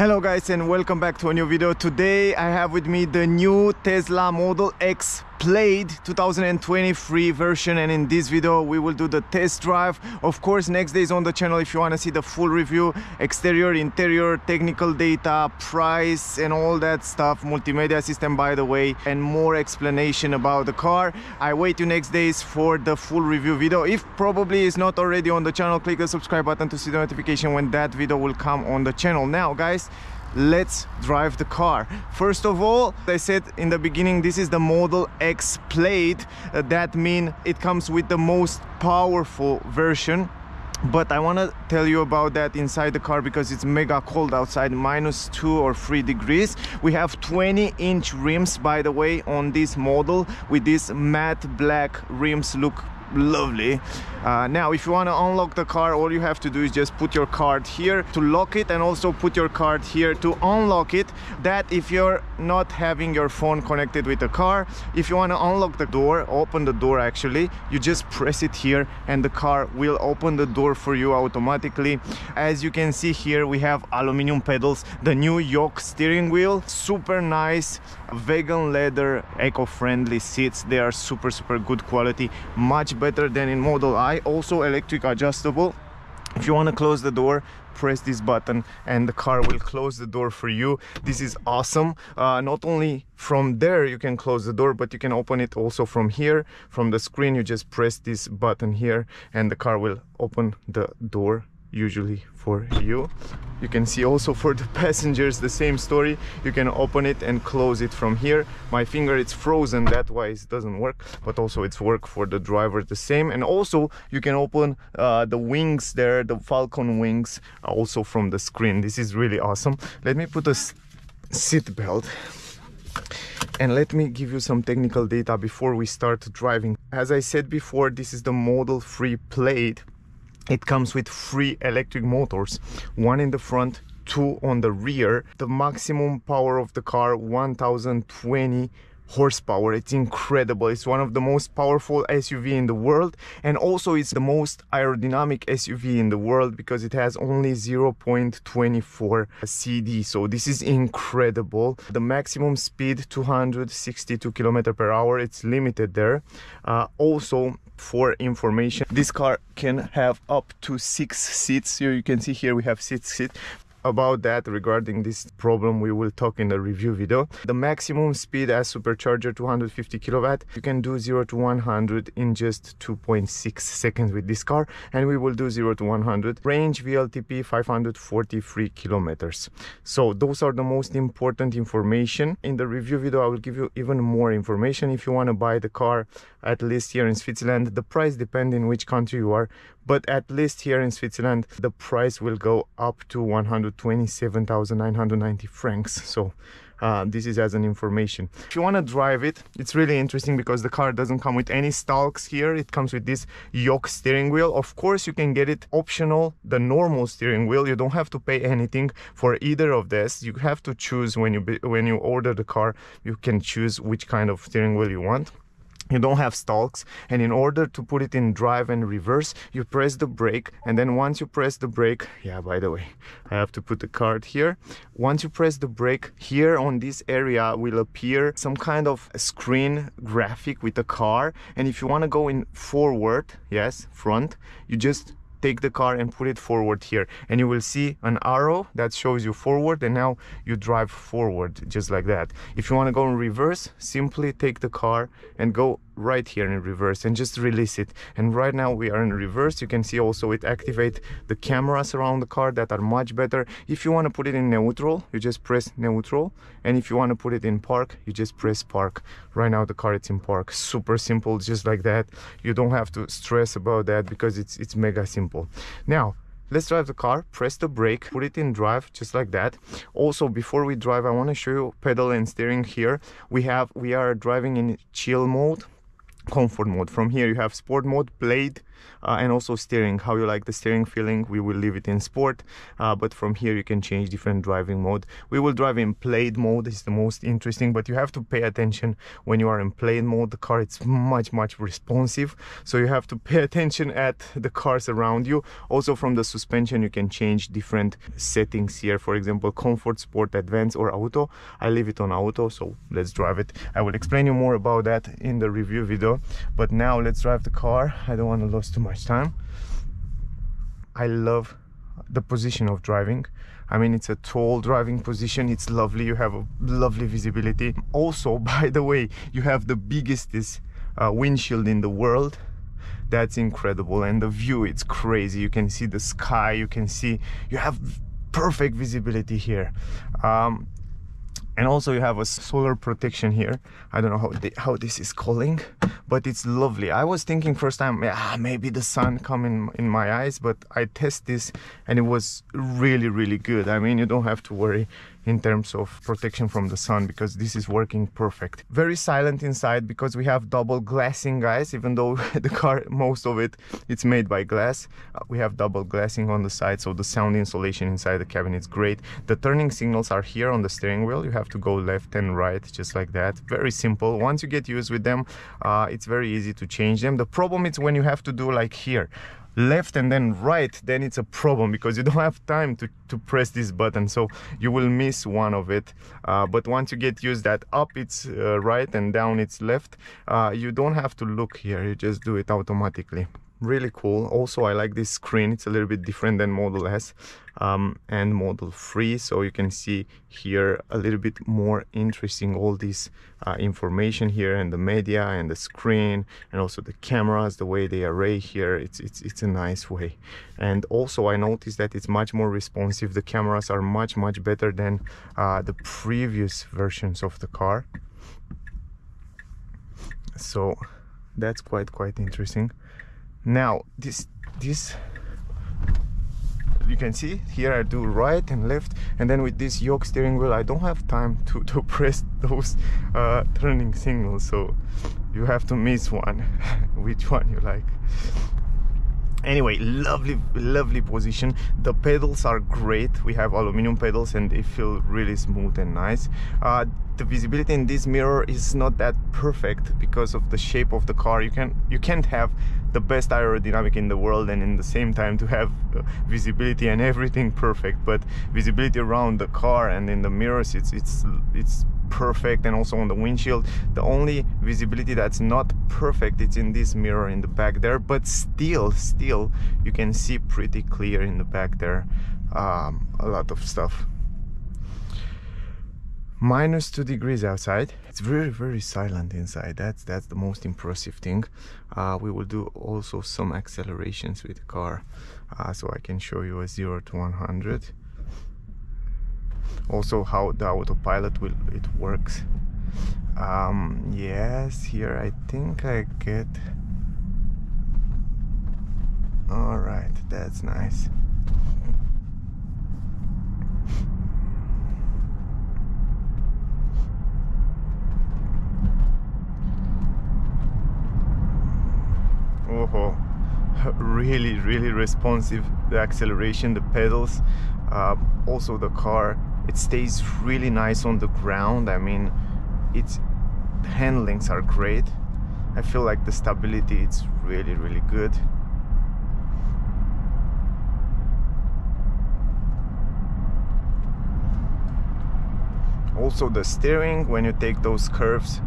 Hello guys and welcome back to a new video. Today I have with me the new Tesla Model X Plaid 2023 version, and in this video we will do the test drive. Of course, next days on the channel if you want to see the full review, exterior, interior, technical data, price and all that stuff, multimedia system by the way, and more explanation about the car. I wait you next days for the full review video. If probably it's not already on the channel, click the subscribe button to see the notification when that video will come on the channel. Now guys, let's drive the car. First of all, I said in the beginning, this is the Model X Plaid. That means it comes with the most powerful version, but I want to tell you about that inside the car because it's mega cold outside, -2 or 3 degrees. We have 20-inch rims by the way on this model, with this matte black rims, look lovely. Now if you want to unlock the car, all you have to do is just put your card here to lock it, and also put your card here to unlock it. That if you're not having your phone connected with the car. If you want to unlock the door, open the door actually, you just press it here and the car will open the door for you automatically. As you can see here, we have aluminum pedals, the new yoke steering wheel, super nice vegan leather, eco-friendly seats. They are super good quality, much better than in Model I. Also electric adjustable. If you want to close the door, press this button and the car will close the door for you. This is awesome. Not only from there you can close the door, but you can open it also from here, from the screen. You just press this button here and the car will open the door usually for you. You can see also for the passengers the same story. You can open it and close it from here. My finger is frozen, that's why it doesn't work, but also it's work for the driver the same. And also you can open the wings there, the Falcon wings, also from the screen. This is really awesome. Let me put a seat belt and let me give you some technical data before we start driving. As I said before, this is the Model 3 Plaid. It comes with 3 electric motors, 1 in the front, 2 on the rear. The maximum power of the car, 1020 horsepower. It's incredible. It's one of the most powerful SUV in the world, and also it's the most aerodynamic SUV in the world because it has only 0.24 CD. So this is incredible. The maximum speed, 262 km/h. It's limited there. Also, for information, this car can have up to 6 seats. Here you can see here we have 6 seats. About that, regarding this problem, we will talk in the review video. The maximum speed as supercharger, 250 kilowatt. You can do 0 to 100 in just 2.6 seconds with this car, and we will do 0 to 100. Range WLTP 543 kilometers. So those are the most important information. In the review video I will give you even more information. If you want to buy the car, at least here in Switzerland, the price depends in which country you are, but at least here in Switzerland the price will go up to 127,990 francs. So this is as an information. If you want to drive it, it's really interesting because the car doesn't come with any stalks here. It comes with this yoke steering wheel. Of course you can get it optional, the normal steering wheel. You don't have to pay anything for either of this. You have to choose when you order the car. You can choose which kind of steering wheel you want. You don't have stalks, and in order to put it in drive and reverse, you press the brake, and then once you press the brake, yeah, by the way, I have to put the card here. Once you press the brake, here on this area will appear some kind of screen graphic with the car, and if you want to go in forward, yes, front, you just take the car and put it forward here, and you will see an arrow that shows you forward, and now you drive forward just like that. If you want to go in reverse, simply take the car and go right here in reverse and just release it. And right now we are in reverse. You can see also it activates the cameras around the car that are much better. If you want to put it in neutral, you just press neutral, and if you want to put it in park, you just press park. Right now the car is in park. Super simple, just like that. You don't have to stress about that because it's mega simple. Now let's drive the car. Press the brake, put it in drive, just like that. Also, before we drive, I want to show you pedal and steering. Here we are driving in chill mode, comfort mode. From here you have sport mode, Plaid, and also steering, how you like the steering feeling. We will leave it in sport, but from here you can change different driving mode. We will drive in Plaid mode, is the most interesting, but you have to pay attention when you are in Plaid mode. The car is much responsive, so you have to pay attention at the cars around you. Also from the suspension you can change different settings here, for example comfort, sport, advanced or auto. I leave it on auto, so let's drive it. I will explain you more about that in the review video, but now let's drive the car. I don't want to lose too much time. I love the position of driving. I mean, it's a tall driving position, it's lovely, you have a lovely visibility. Also, by the way, you have the biggest windshield in the world. That's incredible, and the view, it's crazy. You can see the sky, you can see, you have perfect visibility here. And also you have a solar protection here. I don't know how this is calling, but it's lovely. I was thinking first time, yeah, maybe the sun come in my eyes, but I test this and it was really good. I mean, you don't have to worry in terms of protection from the sun because this is working perfect. Very silent inside because we have double glassing, guys. Even though the car, most of it's made by glass, we have double glassing on the side, so the sound insulation inside the cabin is great. The turning signals are here on the steering wheel. You have to go left and right, just like that. Very simple. Once you get used with them, it's very easy to change them. The problem is when you have to do like here, left and then right, then it's a problem because you don't have time to press this button, so you will miss one of it. But once you get used that up it's right and down it's left, you don't have to look here, you just do it automatically. Really cool. Also I like this screen, it's a little bit different than Model S and Model 3, so you can see here a little bit more interesting all this information here, and the media and the screen, and also the cameras, the way they array here, it's a nice way. And also I noticed that it's much more responsive. The cameras are much better than the previous versions of the car, so that's quite interesting. Now this you can see here, I do right and left, and then with this yoke steering wheel I don't have time to press those turning signals, so you have to miss one which one you like. Anyway, lovely position. The pedals are great, we have aluminum pedals and they feel really smooth and nice. The visibility in this mirror is not that perfect because of the shape of the car. You can't have the best aerodynamic in the world and in the same time to have visibility and everything perfect, but visibility around the car and in the mirrors it's perfect, and also on the windshield. The only visibility that's not perfect, it's in this mirror in the back there, but still you can see pretty clear in the back there a lot of stuff. -2 degrees outside. It's very silent inside. That's the most impressive thing. We will do also some accelerations with the car, so I can show you a 0 to 100. Also how the autopilot it works. Yes, here I think I get. All right, that's nice. Oh, really responsive, the acceleration, the pedals, also the car. It stays really nice on the ground. I mean, its handlings are great. I feel like the stability, it's really good. Also the steering, when you take those curves,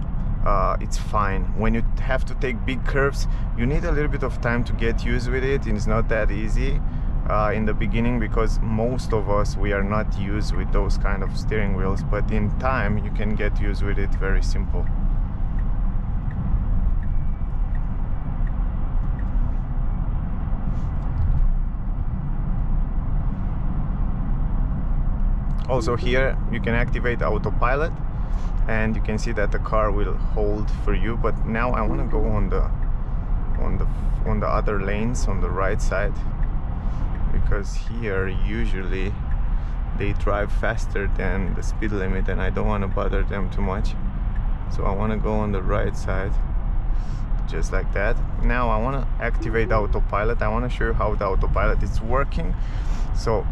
it's fine. When you have to take big curves, you need a little bit of time to get used with it. It's not that easy. In the beginning, because most of us, we are not used with those kind of steering wheels, but in time you can get used with it. Very simple. Also here you can activate autopilot and you can see that the car will hold for you. But now I want to go on the other lanes on the right side, because here usually they drive faster than the speed limit and I don't want to bother them too much, so I want to go on the right side just like that. Now I want to activate the autopilot. I want to show you how the autopilot is working. So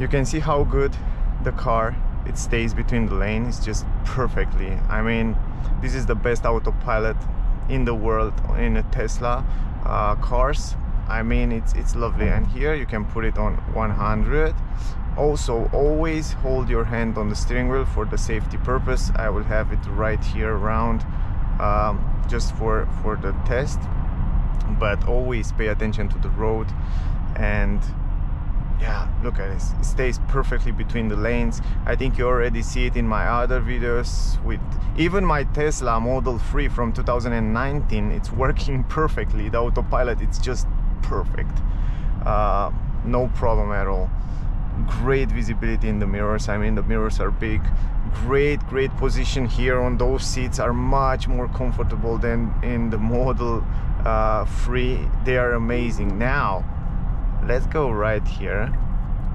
you can see how good the car, it stays between the lanes just perfectly. I mean, this is the best autopilot in the world in a Tesla cars. I mean, it's lovely. And here you can put it on 100. Also, always hold your hand on the steering wheel for the safety purpose. I will have it right here around just for the test, but always pay attention to the road. And yeah, look at this, it stays perfectly between the lanes. I think you already see it in my other videos with even my Tesla Model 3 from 2019. It's working perfectly, the autopilot, it's just perfect, no problem at all. Great visibility in the mirrors. I mean, the mirrors are big. Great position here on those seats are much more comfortable than in the Model 3. They are amazing. Now let's go right here,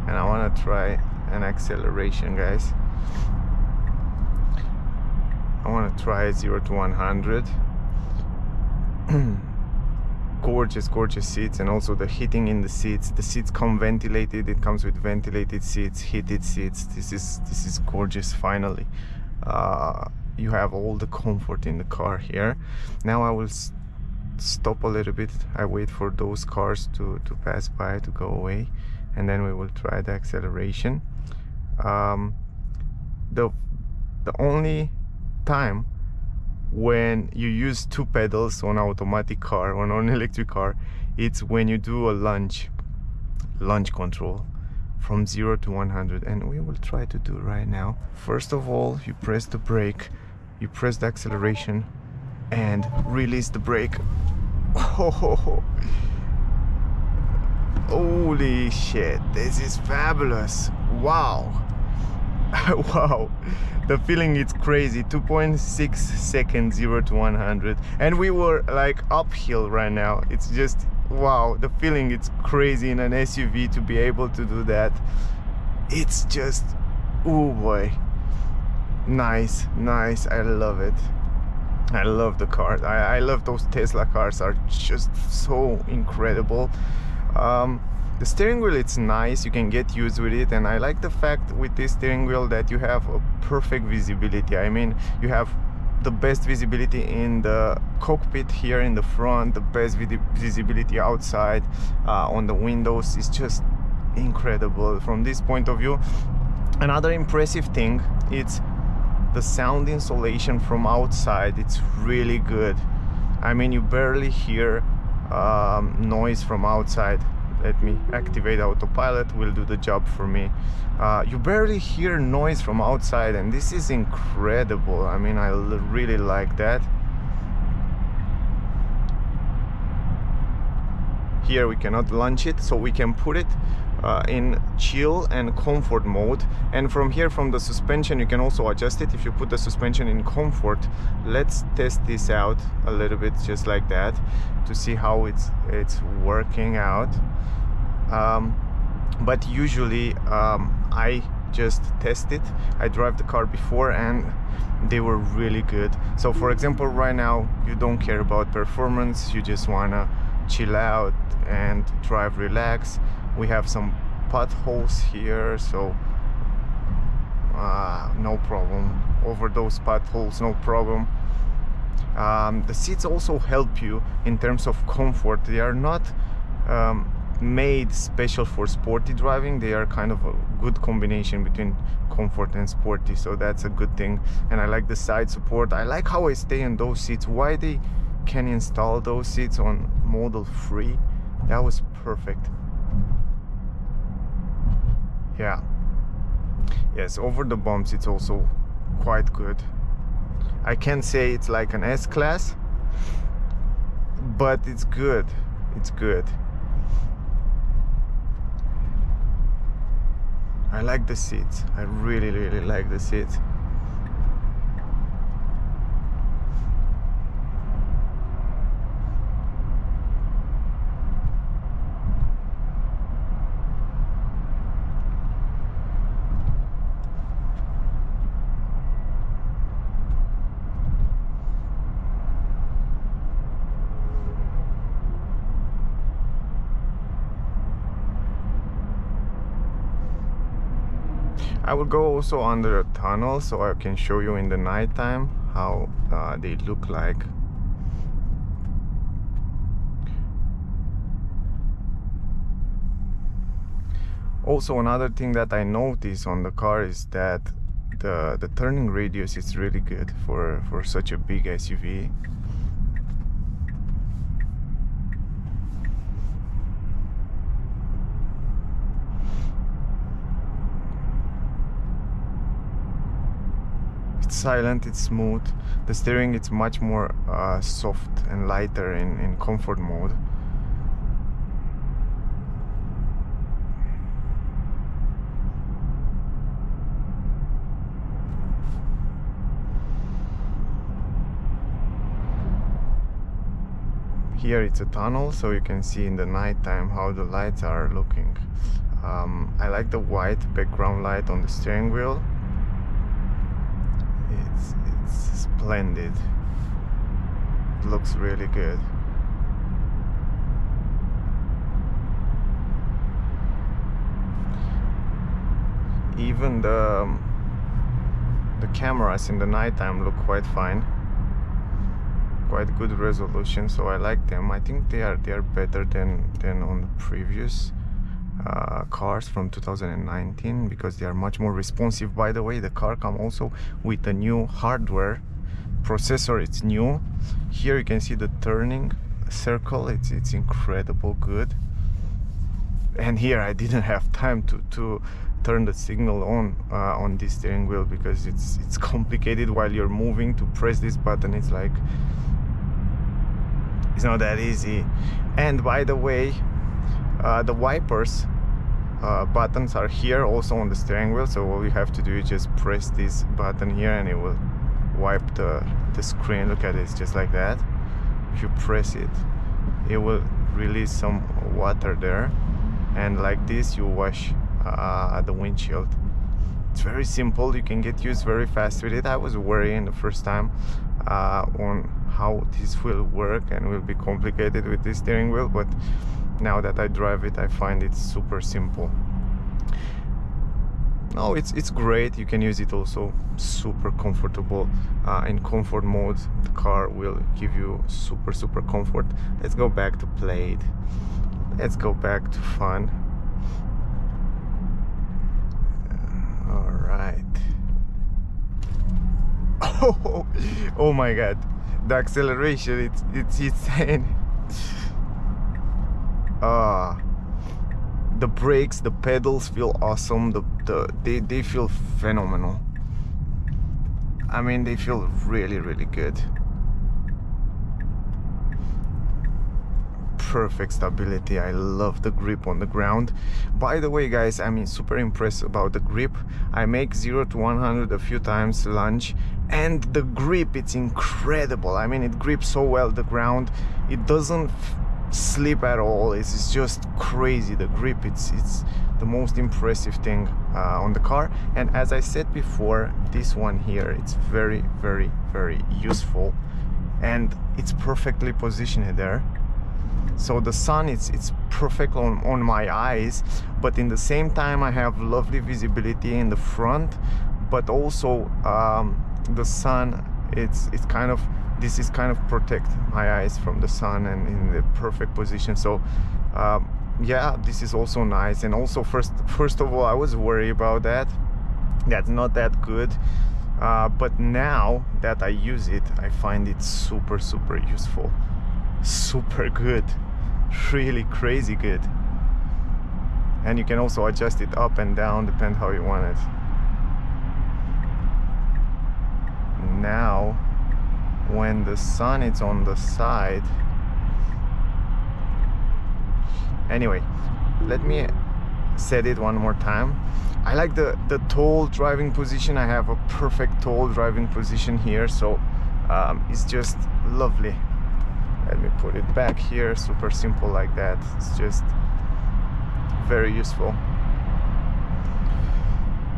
and I want to try an acceleration, guys. I want to try 0 to 100. Gorgeous seats, and also the heating in the seats. The seats come ventilated. It comes with ventilated seats, heated seats. This is gorgeous. Finally, you have all the comfort in the car here. Now I will stop a little bit. I wait for those cars to pass by, to go away, and then we will try the acceleration. The only time when you use two pedals on automatic car, on an electric car, it's when you do a launch control from 0 to 100, and we will try to do right now. First of all, you press the brake, you press the acceleration, and release the brake. Oh, holy shit, this is fabulous. Wow. Wow, the feeling is crazy. 2.6 seconds 0 to 100, and we were like uphill right now. It's just wow, the feeling, it's crazy. In an SUV to be able to do that, it's just, oh boy, nice. I love it. I love the cars. I love those Tesla cars, are just so incredible. The steering wheel, it's nice, you can get used with it, and I like the fact with this steering wheel that you have a perfect visibility. I mean, you have the best visibility in the cockpit here in the front, the best visibility outside on the windows. It's just incredible from this point of view. Another impressive thing, it's the sound insulation from outside. It's really good. I mean, you barely hear noise from outside. Let me activate autopilot, will do the job for me. You barely hear noise from outside, and this is incredible. I mean, I really like that. Here we cannot launch it, so we can put it in chill and comfort mode. And from here, from the suspension, you can also adjust it if you put the suspension in comfort. Let's test this out a little bit, just like that, to see how it's working out. But usually I just test it. I drive the car before, and they were really good. So for example, right now you don't care about performance, you just wanna chill out and drive relax. We have some potholes here, so no problem over those potholes, no problem. The seats also help you in terms of comfort. They are not made special for sporty driving. They are kind of a good combination between comfort and sporty, so that's a good thing. And I like the side support. I like how I stay in those seats. Why they can install those seats on Model 3, that was perfect. Yeah, yes, over the bumps it's also quite good. I can't say it's like an S-Class, but it's good, it's good. I like the seats, I really like the seats. I will go also under a tunnel so I can show you in the nighttime how they look like. Also, another thing that I noticed on the car is that the turning radius is really good for such a big SUV. It's silent, it's smooth. The steering is much more soft and lighter in comfort mode. Here it's a tunnel, so you can see in the nighttime how the lights are looking. I like the white background light on the steering wheel. It's splendid. It looks really good. Even the cameras in the nighttime look quite fine. Quite good resolution, so I like them. I think they are better than on the previous cars from 2019 because they are much more responsive. By the way, the car comes also with a new hardware processor. It's new. Here you can see the turning circle. It's incredible good. And here I didn't have time to turn the signal on this steering wheel because it's complicated while you're moving to press this button. It's like, it's not that easy. And by the way, the wipers buttons are here also on the steering wheel, so all you have to do is just press this button here and it will wipe the screen. Look at it, it's just like that. If you press it, it will release some water there, and like this you wash the windshield. It's very simple, you can get used very fast with it. I was worrying the first time on how this will work and will be complicated with this steering wheel, but now that I drive it, I find it super simple. No, it's great. You can use it also super comfortable in comfort mode. The car will give you super comfort. Let's go back to Plaid. Let's go back to fun. All right. Oh my God. The acceleration, it's insane. The brakes, the pedals feel awesome. They feel phenomenal. I mean, they feel really good. Perfect stability. I love the grip on the ground. By the way, guys, I mean, super impressed about the grip. I make 0 to 100 a few times lunge, and the grip, it's incredible. I mean, it grips so well the ground. It doesn't slip at all. It's just crazy. The grip, it's the most impressive thing on the car. And as I said before, this one here, it's very useful, and it's perfectly positioned there. So the sun, it's perfect on my eyes, but in the same time I have lovely visibility in the front, but also the sun, it's kind of, this is kind of protect my eyes from the sun and in the perfect position. So yeah, this is also nice. And also first of all, I was worried about that. That's not that good. But now that I use it, I find it super useful. Super good, really crazy good. And you can also adjust it up and down, depend how you want it. Now when the sun is on the side, anyway, let me set it one more time. I like the tall driving position. I have a perfect tall driving position here, so it's just lovely. Let me put it back here, super simple like that. It's just very useful.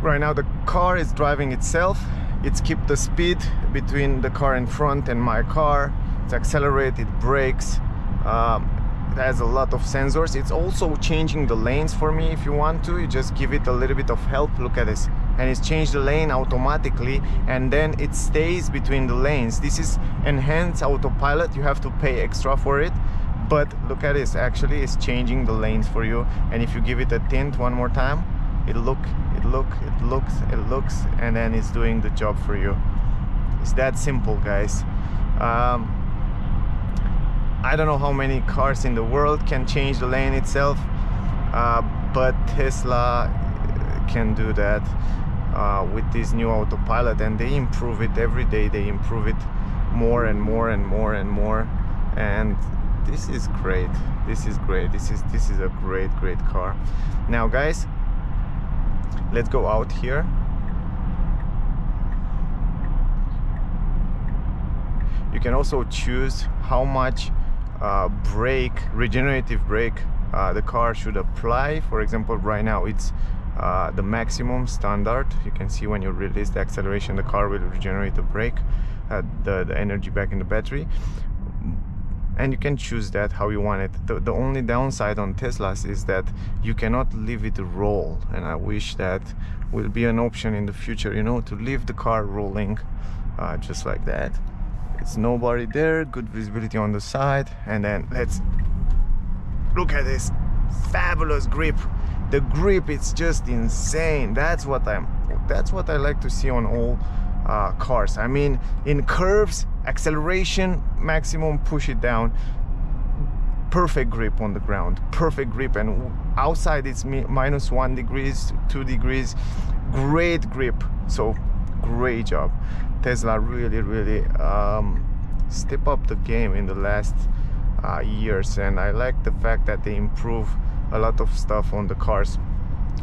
Right now the car is driving itself. It's keep the speed between the car in front and my car. It's accelerate, it brakes. It has a lot of sensors. It's also changing the lanes for me if you want to. You just give it a little bit of help. Look at this. and it's changed the lane automatically, and then it stays between the lanes. This is enhanced autopilot. You have to pay extra for it, but look at this, actually it's changing the lanes for you. And if you give it a tint one more time, it looks, and then it's doing the job for you. It's that simple, guys. I don't know how many cars in the world can change the lane itself, but Tesla can do that with this new autopilot, and they improve it every day. They improve it more and more and more and more, and this is great. This is great. This is a great car. Now guys, let's go out here. You can also choose how much regenerative brake the car should apply. For example, right now it's the maximum standard. You can see when you release the acceleration, the car will regenerate the brake, the energy back in the battery. And you can choose that how you want it. The only downside on Teslas is that you cannot leave it roll, and I wish that will be an option in the future, you know, to leave the car rolling just like that. It's nobody there, good visibility on the side, and then let's look at this fabulous grip. The grip, it's just insane. That's what I like to see on all cars. I mean, in curves, acceleration maximum, push it down, perfect grip on the ground, perfect grip. And outside it's -1 degrees, 2 degrees, great grip. So great job, Tesla. Really step up the game in the last years, and I like the fact that they improve a lot of stuff on the cars.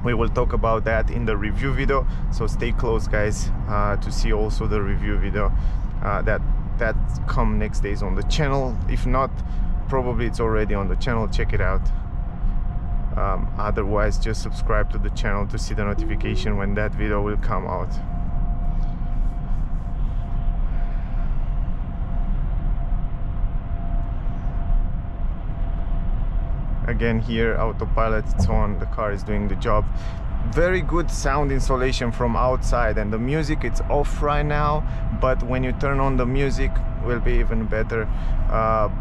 We will talk about that in the review video, so stay close guys to see also the review video that come next days on the channel. If not, probably it's already on the channel. Check it out. Otherwise, just subscribe to the channel to see the notification when that video will come out. Again here, autopilot, it's on, the car is doing the job. Very good sound insulation from outside, and the music, it's off right now, but when you turn on the music, will be even better.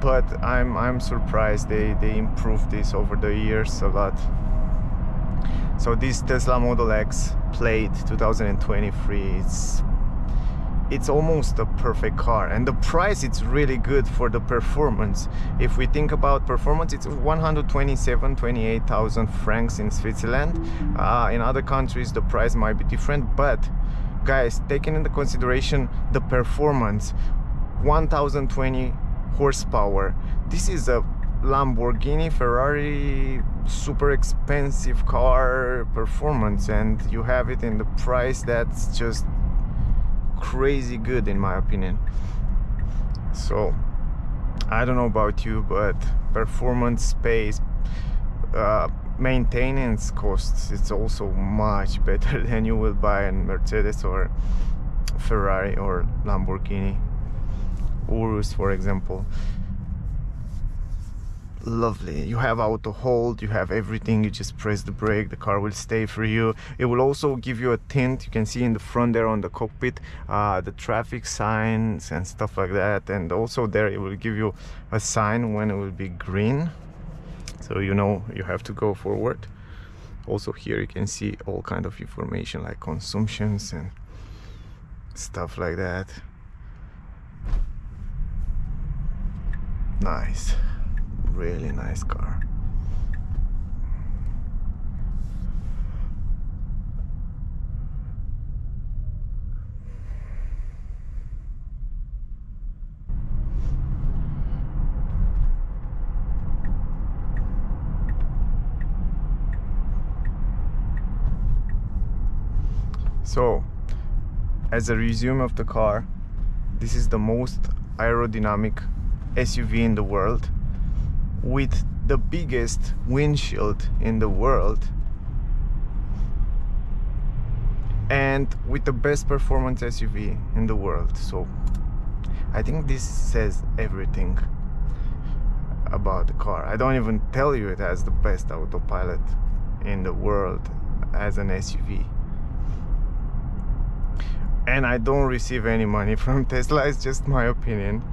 But I'm surprised they improved this over the years a lot. So this Tesla Model X Plaid 2023, it's almost a perfect car, and the price, it's really good for the performance. If we think about performance, it's 128,000 francs in Switzerland. In other countries the price might be different, but guys, taking into consideration the performance, 1020 horsepower, this is a Lamborghini, Ferrari, super expensive car performance, and you have it in the price that's just crazy good in my opinion. So I don't know about you, but performance, space, maintenance costs, it's also much better than you will buy a Mercedes or Ferrari or Lamborghini Urus, for example. Lovely. You have auto hold, you have everything. You just press the brake, the car will stay for you. It will also give you a tint. You can see in the front there on the cockpit the traffic signs and stuff like that, and also there it will give you a sign when it will be green, so you know you have to go forward. Also here you can see all kind of information like consumptions and stuff like that. Nice, really nice car. So as a resume of the car, this is the most aerodynamic SUV in the world, with the biggest windshield in the world, and with the best performance SUV in the world. So I think this says everything about the car. I don't even tell you it has the best autopilot in the world as an SUV. and I don't receive any money from Tesla. It's just my opinion.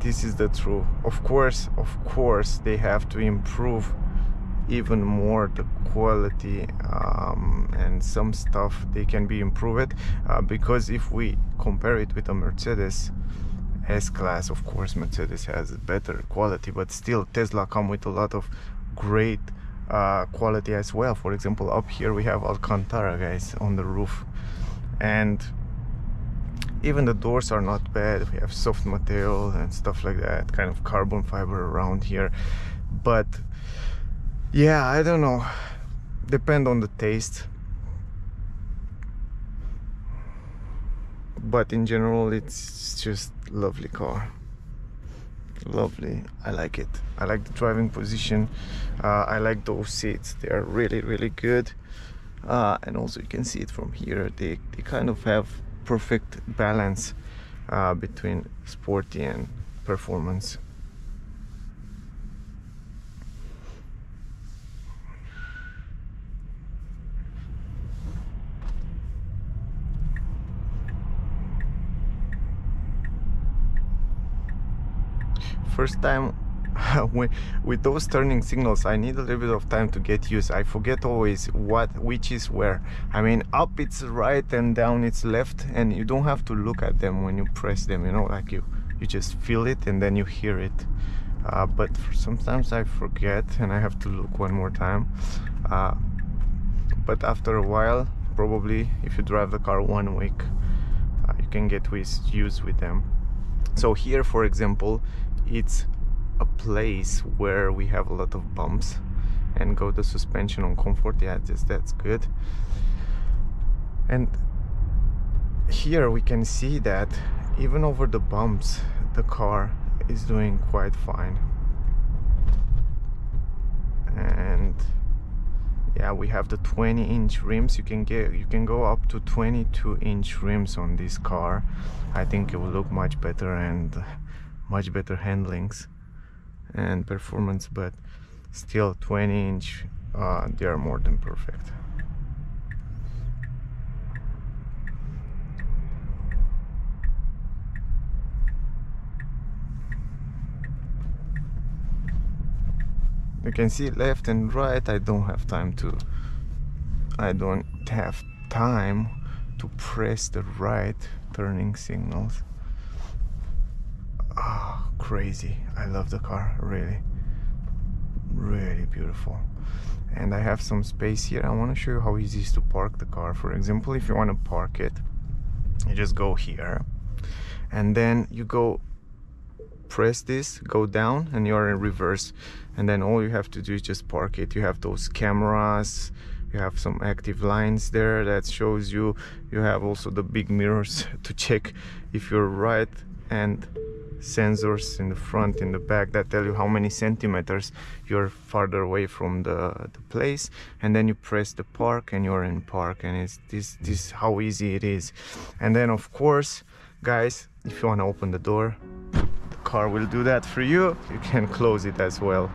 This is the truth. Of course they have to improve even more the quality, and some stuff they can be improved, because if we compare it with a Mercedes S-Class, of course Mercedes has better quality, but still Tesla come with a lot of great quality as well. For example, up here we have Alcantara, guys, on the roof, and even the doors are not bad. We have soft material and stuff like that, kind of carbon fiber around here. But yeah, I don't know, depend on the taste, but in general it's just lovely car, lovely. I like it. I like the driving position, I like those seats, they are really good, and also you can see it from here, they kind of have perfect balance between sporty and performance. First time with those turning signals, I need a little bit of time to get used. I forget always which is where. I mean, up it's right and down it's left, and you don't have to look at them when you press them, you know, like you just feel it and then you hear it. But sometimes I forget and I have to look one more time. But after a while, probably if you drive the car 1 week, you can get used with them. So here, for example, it's a place where we have a lot of bumps, and go the suspension on comfort. Yeah, that's good. And here we can see that even over the bumps the car is doing quite fine. And yeah, we have the 20-inch rims. You can go up to 22-inch rims on this car. I think it will look much better, and much better handlings and performance, but still 20-inch, they are more than perfect. You can see left and right. I don't have time to press the right turning signals. Oh, crazy. I love the car, really beautiful. And I have some space here. I want to show you how easy it is to park the car. For example, if you want to park it, you just go here and then you go press this, go down, and you're in reverse, and then all you have to do is just park it. You have those cameras, you have some active lines there that shows you, you have also the big mirrors to check if you're right, and sensors in the front, in the back, that tell you how many centimeters you're farther away from the place, and then you press the park and you're in park. And it's this how easy it is. And then of course, guys, if you want to open the door, the car will do that for you. You can close it as well.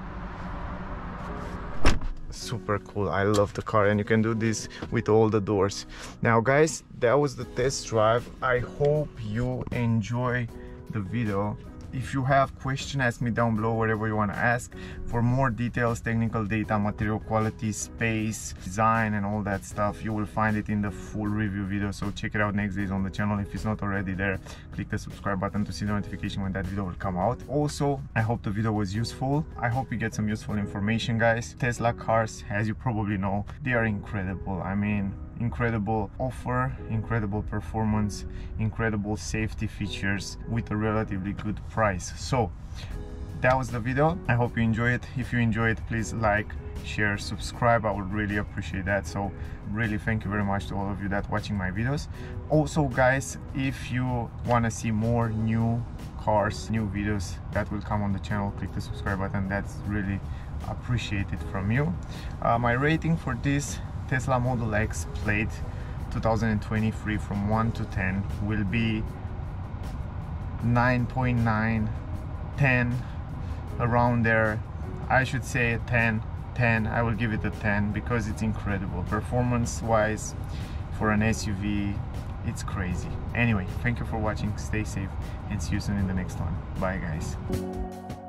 Super cool. I love the car, and you can do this with all the doors. Now guys, that was the test drive. I hope you enjoy the video. If you have questions, ask me down below, whatever you want to ask, for more details, technical data, material quality, space, design, and all that stuff. You will find it in the full review video, so check it out next days on the channel. If it's not already there, click the subscribe button to see the notification when that video will come out. Also, I hope the video was useful. I hope you get some useful information, guys. Tesla cars, as you probably know, they are incredible. I mean, incredible offer, incredible performance, incredible safety features with a relatively good price. So that was the video. I hope you enjoy it. If you enjoy it, please like, share, subscribe. I would really appreciate that. So really thank you very much to all of you that watching my videos. Also guys, if you want to see more new cars, new videos that will come on the channel, click the subscribe button. That's really appreciated from you. My rating for this Tesla Model X Plaid 2023 from 1 to 10 will be 9.9, 10, around there. I should say a 10. I will give it a 10 because it's incredible performance wise, for an SUV, it's crazy. Anyway, thank you for watching, stay safe, and see you soon in the next one. Bye guys.